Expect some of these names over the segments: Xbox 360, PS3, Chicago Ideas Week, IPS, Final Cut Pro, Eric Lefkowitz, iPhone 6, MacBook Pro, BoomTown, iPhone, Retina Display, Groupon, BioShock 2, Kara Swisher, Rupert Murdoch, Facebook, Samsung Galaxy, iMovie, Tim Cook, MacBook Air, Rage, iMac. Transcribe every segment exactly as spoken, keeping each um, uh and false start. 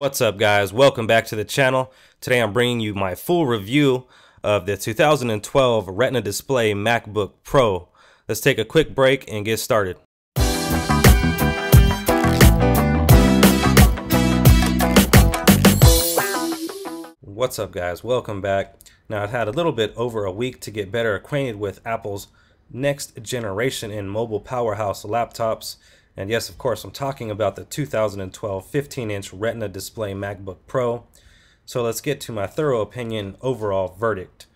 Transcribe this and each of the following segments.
What's up, guys? Welcome back to the channel. Today I'm bringing you my full review of the two thousand twelve Retina Display MacBook Pro. Let's take a quick break and get started. What's up, guys? Welcome back. Now, I've had a little bit over a week to get better acquainted with Apple's next generation in mobile powerhouse laptops. And yes, of course, I'm talking about the two thousand twelve fifteen inch Retina Display MacBook Pro. So let's get to my thorough opinion overall verdict.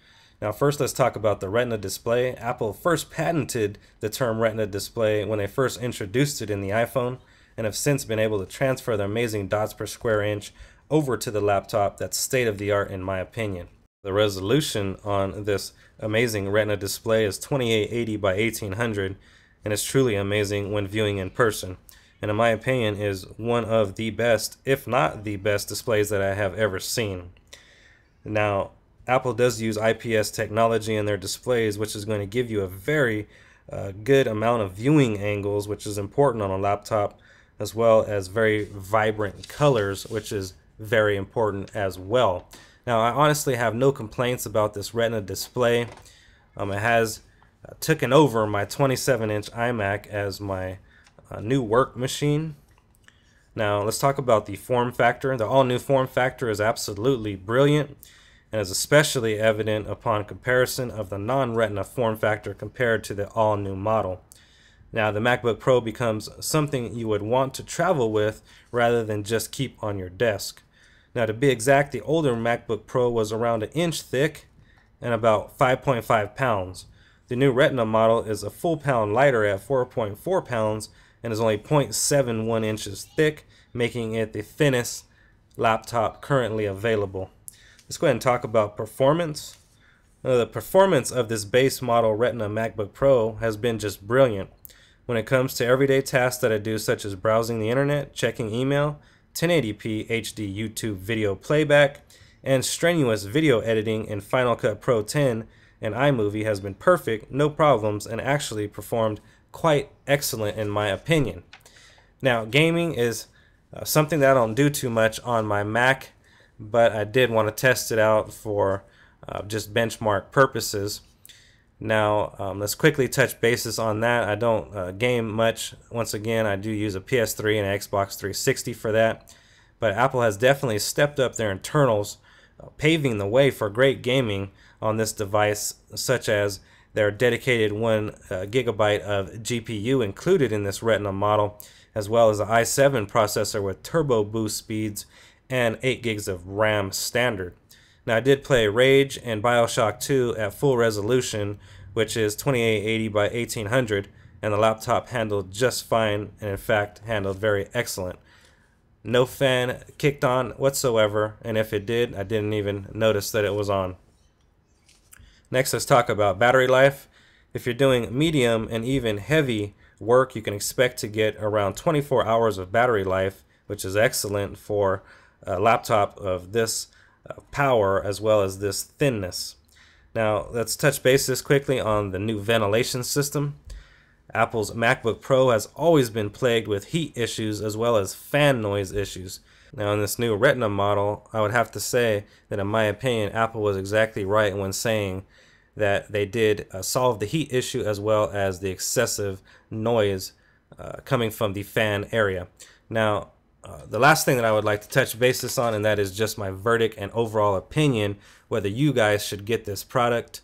Now first, let's talk about the Retina Display. Apple first patented the term Retina Display when they first introduced it in the iPhone, and have since been able to transfer the amazing dots per square inch over to the laptop that's state-of-the-art in my opinion. The resolution on this amazing Retina Display is twenty-eight eighty by eighteen hundred, and it's truly amazing when viewing in person, and in my opinion is one of the best, if not the best, displays that I have ever seen. Now, Apple does use I P S technology in their displays, which is going to give you a very uh, good amount of viewing angles, which is important on a laptop, as well as very vibrant colors, which is very important as well. Now, I honestly have no complaints about this Retina Display. Um, it has Uh, taken over my twenty-seven inch iMac as my uh, new work machine. Now let's talk about the form factor. The all-new form factor is absolutely brilliant and is especially evident upon comparison of the non-Retina form factor compared to the all-new model. Now the MacBook Pro becomes something you would want to travel with rather than just keep on your desk. Now, to be exact, the older MacBook Pro was around an inch thick and about five point five pounds. The new Retina model is a full pound lighter at four point four pounds and is only zero point seven one inches thick, making it the thinnest laptop currently available. Let's go ahead and talk about performance. Now, the performance of this base model Retina MacBook Pro has been just brilliant. When it comes to everyday tasks that I do, such as browsing the internet, checking email, ten eighty p H D YouTube video playback, and strenuous video editing in Final Cut Pro ten, and iMovie has been perfect, no problems, and actually performed quite excellent in my opinion. Now, gaming is uh, something that I don't do too much on my Mac, but I did want to test it out for uh, just benchmark purposes. Now, um, let's quickly touch bases on that. I don't uh, game much. Once again, I do use a P S three and an Xbox three sixty for that, but Apple has definitely stepped up their internals, uh, paving the way for great gaming on this device, such as their dedicated one uh, gigabyte of G P U included in this Retina model, as well as an i seven processor with turbo boost speeds and eight gigs of RAM standard. Now, I did play Rage and BioShock two at full resolution, which is twenty-eight eighty by eighteen hundred, and the laptop handled just fine, and in fact handled very excellent. No fan kicked on whatsoever, and if it did, I didn't even notice that it was on. Next, let's talk about battery life. If you're doing medium and even heavy work, you can expect to get around twenty-four hours of battery life, which is excellent for a laptop of this power as well as this thinness. Now, let's touch bases quickly on the new ventilation system. Apple's MacBook Pro has always been plagued with heat issues as well as fan noise issues. Now, in this new Retina model, I would have to say that in my opinion, Apple was exactly right when saying that they did uh, solve the heat issue as well as the excessive noise uh, coming from the fan area. Now, uh, the last thing that I would like to touch basis on, and that is just my verdict and overall opinion, whether you guys should get this product.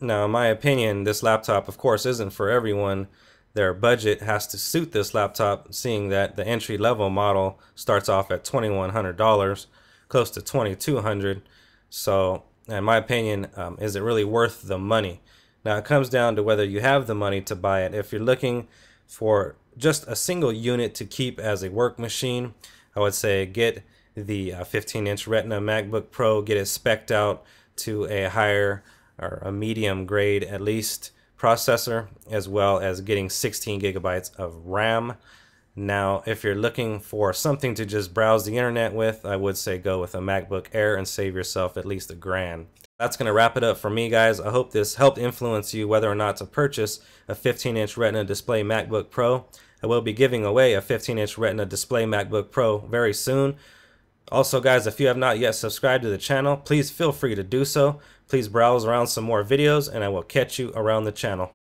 Now, in my opinion, this laptop, of course, isn't for everyone. Their budget has to suit this laptop, seeing that the entry-level model starts off at twenty-one hundred dollars, close to twenty-two hundred dollars. So, in my opinion, um, is it really worth the money? Now, it comes down to whether you have the money to buy it. If you're looking for just a single unit to keep as a work machine, I would say get the fifteen inch uh, Retina MacBook Pro, get it spec'd out to a higher or a medium grade at least processor, as well as getting sixteen gigabytes of RAM. Now, if you're looking for something to just browse the internet with, I would say go with a MacBook Air and save yourself at least a grand. That's going to wrap it up for me, guys. I hope this helped influence you whether or not to purchase a fifteen inch Retina Display MacBook Pro. I will be giving away a fifteen inch Retina Display MacBook Pro very soon. Also, guys, if you have not yet subscribed to the channel, please feel free to do so. Please browse around some more videos, and I will catch you around the channel.